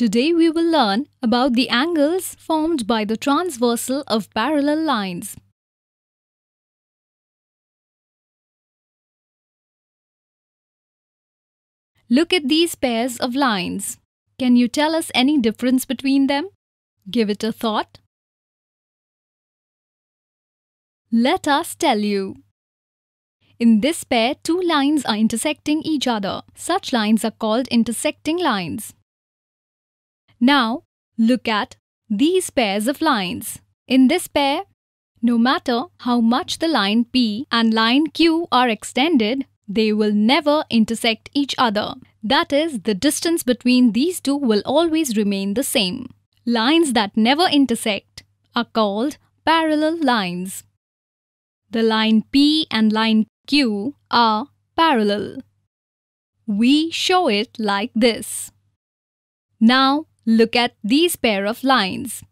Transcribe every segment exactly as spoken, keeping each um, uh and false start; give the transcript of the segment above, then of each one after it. Today we will learn about the angles formed by the transversal of parallel lines. Look at these pairs of lines. Can you tell us any difference between them? Give it a thought. Let us tell you. In this pair, two lines are intersecting each other. Such lines are called intersecting lines. Now, look at these pairs of lines. In this pair, no matter how much the line P and line Q are extended, they will never intersect each other. That is, the distance between these two will always remain the same. Lines that never intersect are called parallel lines. The line P and line Q are parallel. We show it like this. Now, look at these pair of lines.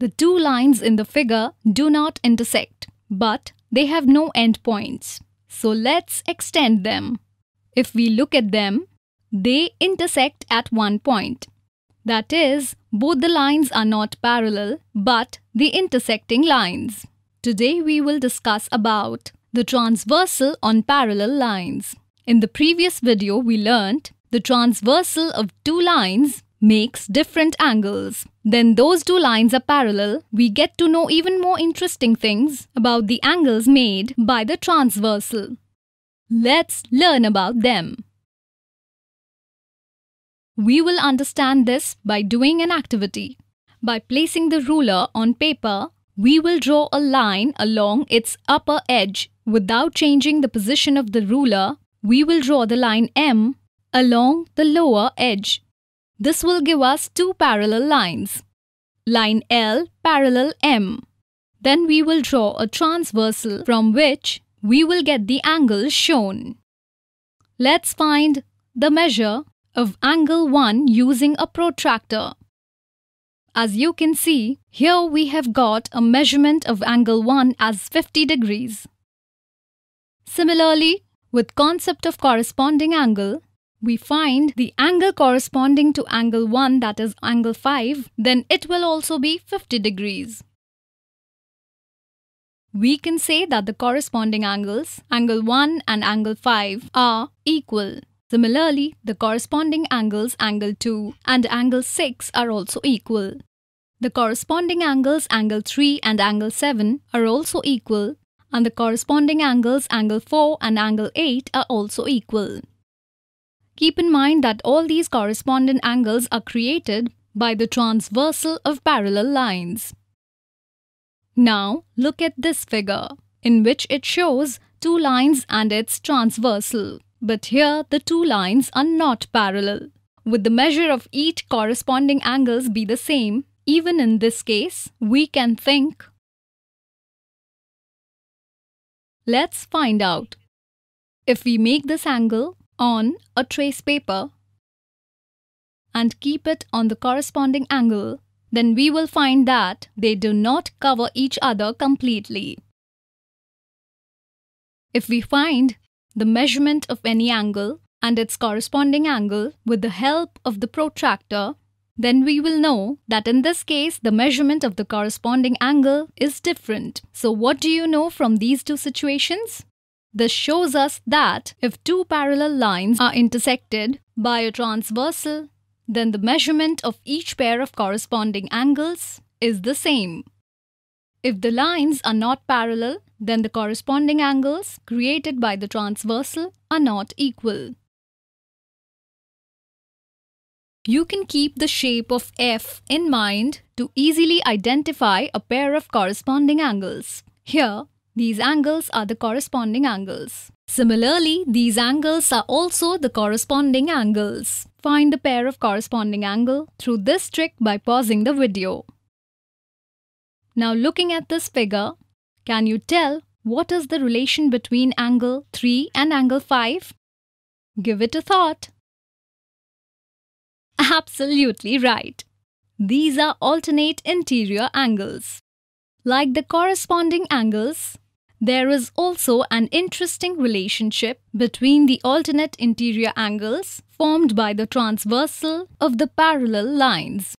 The two lines in the figure do not intersect, but they have no endpoints. So let's extend them. If we look at them, they intersect at one point. That is, both the lines are not parallel, but the intersecting lines. Today we will discuss about the transversal on parallel lines. In the previous video we learnt the transversal of two lines makes different angles. Then those two lines are parallel. We get to know even more interesting things about the angles made by the transversal. Let's learn about them. We will understand this by doing an activity. By placing the ruler on paper, we will draw a line along its upper edge. Without changing the position of the ruler, we will draw the line M along the lower edge. This will give us two parallel lines. Line L parallel M. Then we will draw a transversal from which we will get the angle shown. Let's find the measure of angle one using a protractor. As you can see, here we have got a measurement of angle one as fifty degrees. Similarly, with concept of corresponding angle, we find the angle corresponding to angle one, that is angle five, then it will also be fifty degrees. We can say that the corresponding angles, angle one and angle five, are equal. Similarly, the corresponding angles angle two and angle six are also equal. The corresponding angles angle three and angle seven are also equal, and the corresponding angles angle four and angle eight are also equal. Keep in mind that all these correspondent angles are created by the transversal of parallel lines. Now, look at this figure, in which it shows two lines and its transversal. But here, the two lines are not parallel. Would the measure of each corresponding angles be the same? Even in this case, we can think. Let's find out. If we make this angle on a trace paper and keep it on the corresponding angle, then we will find that they do not cover each other completely. If we find the measurement of any angle and its corresponding angle with the help of the protractor, then we will know that in this case the measurement of the corresponding angle is different. So what do you know from these two situations? This shows us that if two parallel lines are intersected by a transversal, then the measurement of each pair of corresponding angles is the same. If the lines are not parallel, then the corresponding angles created by the transversal are not equal. You can keep the shape of F in mind to easily identify a pair of corresponding angles. Here, these angles are the corresponding angles. Similarly, these angles are also the corresponding angles. Find the pair of corresponding angle through this trick by pausing the video. Now, looking at this figure, can you tell what is the relation between angle three and angle five? Give it a thought. Absolutely right. These are alternate interior angles. Like the corresponding angles, There is also an interesting relationship between the alternate interior angles formed by the transversal of the parallel lines.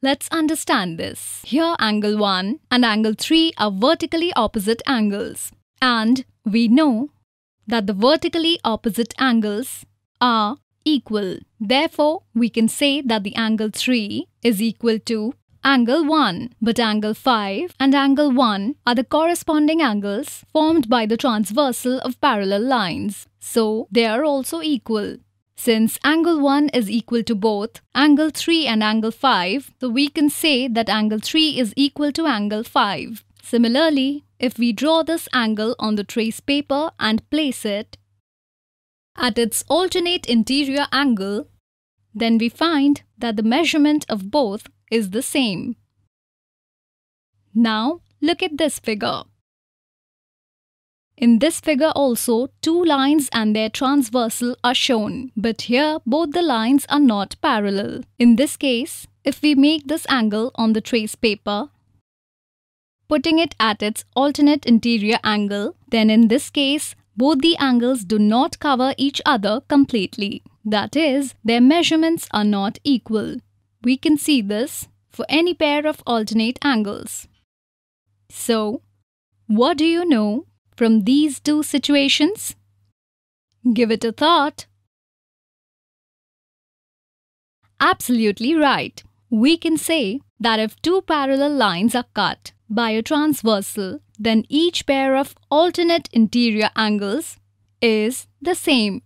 Let's understand this. Here angle one and angle three are vertically opposite angles, and we know that the vertically opposite angles are equal. Therefore, we can say that the angle three is equal to angle one, but angle five and angle one are the corresponding angles formed by the transversal of parallel lines. So, they are also equal. Since angle one is equal to both angle three and angle five, so we can say that angle three is equal to angle five. Similarly, if we draw this angle on the trace paper and place it at its alternate interior angle, then we find that the measurement of both is the same. Now, look at this figure. In this figure also, two lines and their transversal are shown, but here both the lines are not parallel. In this case, if we make this angle on the trace paper, putting it at its alternate interior angle, then in this case, both the angles do not cover each other completely. That is, their measurements are not equal. We can see this for any pair of alternate angles. So, what do you know from these two situations? Give it a thought. Absolutely right. We can say that if two parallel lines are cut by a transversal, then each pair of alternate interior angles is the same.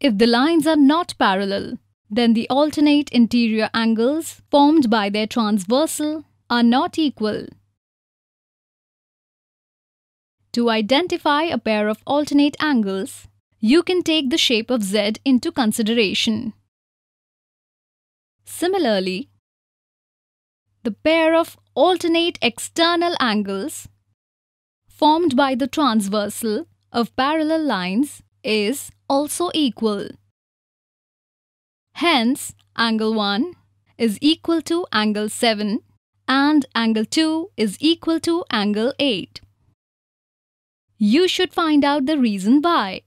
If the lines are not parallel, then the alternate interior angles formed by their transversal are not equal. To identify a pair of alternate angles, you can take the shape of Z into consideration. Similarly, the pair of alternate external angles formed by the transversal of parallel lines is also equal. Hence, angle one is equal to angle seven and angle two is equal to angle eight. You should find out the reason why.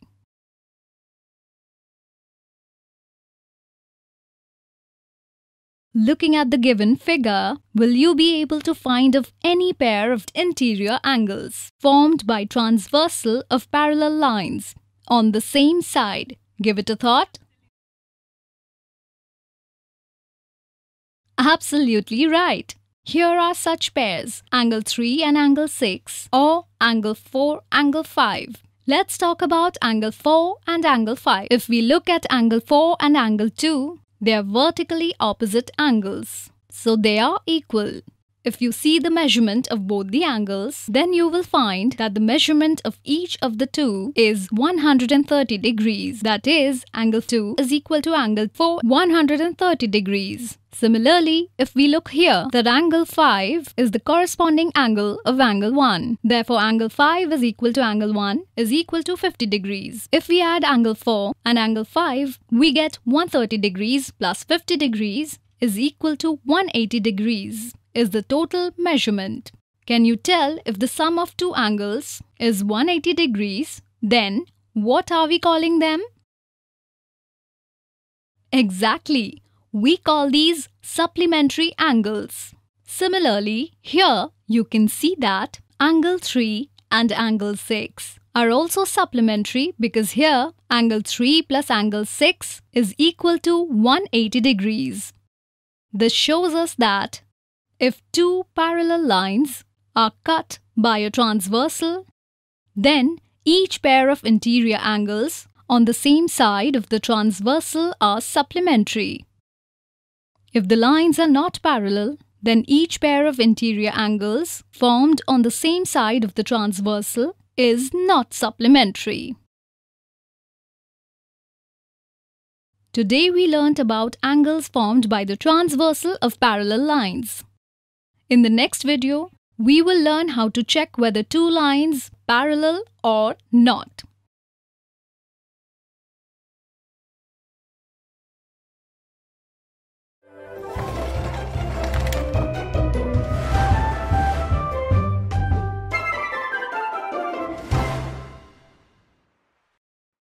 Looking at the given figure, will you be able to find of any pair of interior angles formed by transversal of parallel lines on the same side? Give it a thought. Absolutely right. Here are such pairs, angle three and angle six, or angle four, angle five. Let's talk about angle four and angle five. If we look at angle four and angle two, they are vertically opposite angles, so they are equal. If you see the measurement of both the angles, then you will find that the measurement of each of the two is one hundred thirty degrees. That is, angle two is equal to angle four, one hundred thirty degrees. Similarly, if we look here, that angle five is the corresponding angle of angle one. Therefore, angle five is equal to angle one is equal to fifty degrees. If we add angle four and angle five, we get one hundred thirty degrees plus fifty degrees is equal to one hundred eighty degrees. Is the total measurement. Can you tell if the sum of two angles is one hundred eighty degrees? Then what are we calling them? Exactly. We call these supplementary angles. Similarly, here you can see that angle three and angle six are also supplementary, because here angle three plus angle six is equal to one hundred eighty degrees. This shows us that if two parallel lines are cut by a transversal, then each pair of interior angles on the same side of the transversal are supplementary. If the lines are not parallel, then each pair of interior angles formed on the same side of the transversal is not supplementary. Today we learnt about angles formed by the transversal of parallel lines. In the next video, we will learn how to check whether two lines are parallel or not.